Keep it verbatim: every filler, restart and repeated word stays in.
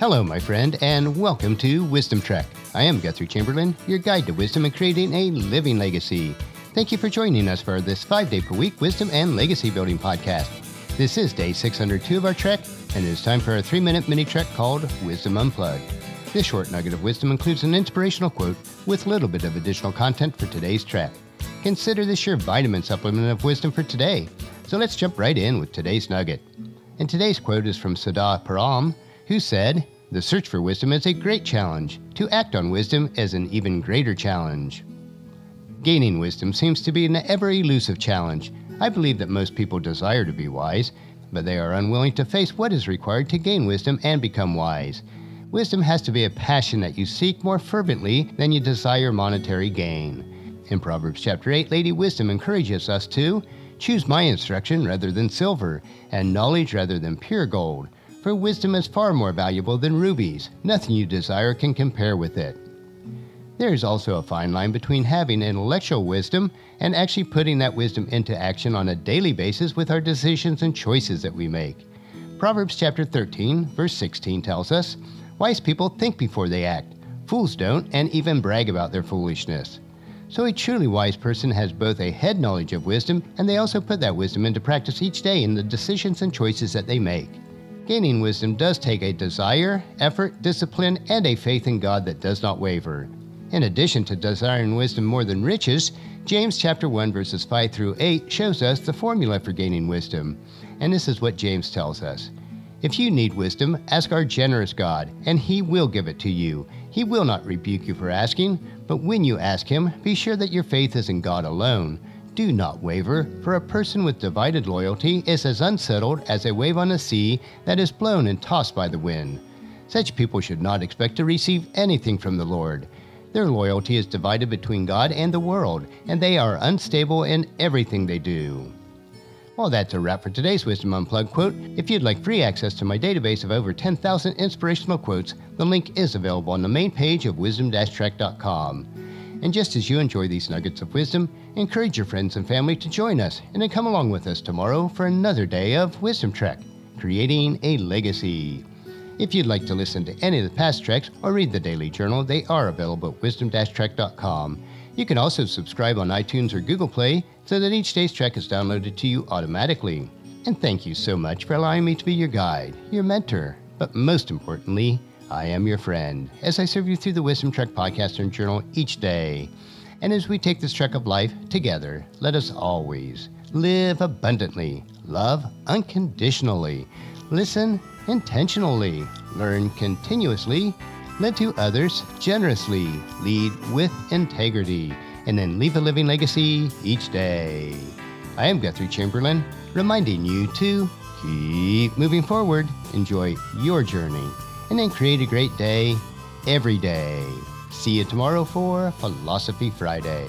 Hello, my friend, and welcome to Wisdom Trek. I am Guthrie Chamberlain, your guide to wisdom and creating a living legacy. Thank you for joining us for this five-day-per-week Wisdom and Legacy Building podcast. This is day six hundred two of our trek, and it is time for our three-minute mini-trek called Wisdom Unplugged. This short nugget of wisdom includes an inspirational quote with a little bit of additional content for today's trek. Consider this your vitamin supplement of wisdom for today. So let's jump right in with today's nugget. And today's quote is from Siddha Param, who said, "The search for wisdom is a great challenge. To act on wisdom is an even greater challenge." Gaining wisdom seems to be an ever-elusive challenge. I believe that most people desire to be wise, but they are unwilling to face what is required to gain wisdom and become wise. Wisdom has to be a passion that you seek more fervently than you desire monetary gain. In Proverbs chapter eight, Lady Wisdom encourages us to choose my instruction rather than silver, and knowledge rather than pure gold, for wisdom is far more valuable than rubies. Nothing you desire can compare with it. There is also a fine line between having intellectual wisdom and actually putting that wisdom into action on a daily basis with our decisions and choices that we make. Proverbs chapter thirteen, verse sixteen tells us, "Wise people think before they act. Fools don't, and even brag about their foolishness." So a truly wise person has both a head knowledge of wisdom, and they also put that wisdom into practice each day in the decisions and choices that they make. Gaining wisdom does take a desire, effort, discipline, and a faith in God that does not waver. In addition to desiring wisdom more than riches, James chapter one verses five through eight shows us the formula for gaining wisdom. And this is what James tells us. "If you need wisdom, ask our generous God, and he will give it to you. He will not rebuke you for asking, but when you ask him, be sure that your faith is in God alone. Do not waver, for a person with divided loyalty is as unsettled as a wave on a sea that is blown and tossed by the wind. Such people should not expect to receive anything from the Lord. Their loyalty is divided between God and the world, and they are unstable in everything they do." Well, that's a wrap for today's Wisdom Unplugged quote. If you'd like free access to my database of over ten thousand inspirational quotes, the link is available on the main page of wisdom dash trek dot com. And just as you enjoy these nuggets of wisdom, encourage your friends and family to join us, and then come along with us tomorrow for another day of Wisdom Trek, creating a legacy. If you'd like to listen to any of the past treks or read the daily journal, they are available at wisdom dash trek dot com. You can also subscribe on iTunes or Google Play so that each day's trek is downloaded to you automatically. And thank you so much for allowing me to be your guide, your mentor, but most importantly, I am your friend as I serve you through the Wisdom Trek podcast and journal each day. And as we take this trek of life together, let us always live abundantly, love unconditionally, listen intentionally, learn continuously, lend to others generously, lead with integrity, and then leave a living legacy each day. I am Guthrie Chamberlain, reminding you to keep moving forward, enjoy your journey, and then create a great day every day. See you tomorrow for Philosophy Friday.